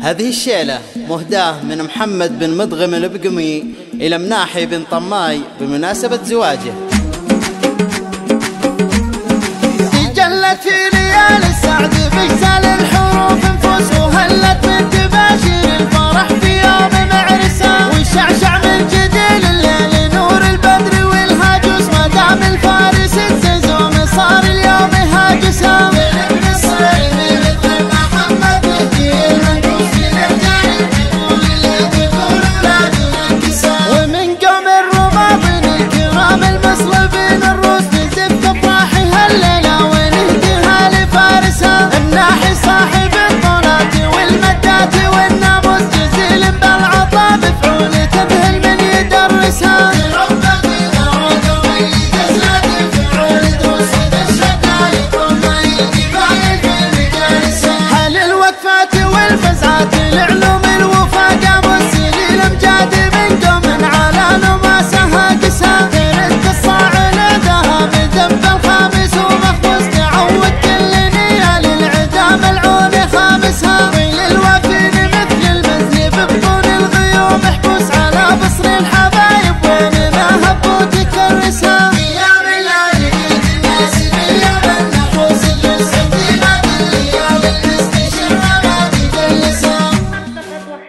هذه الشيلة مهداة من محمد بن مضغم البقمي إلى مناحي بن طماي بمناسبة زواجه. جلت في ليالي السعد بجزال الحروف انفوس، وهلت من تباشير الفرح في يوم معرسة، وشعشع من جديد الليل نور البدر والهاجس، ما دام الفارس الززوم صار اليوم هاجسا. العلوم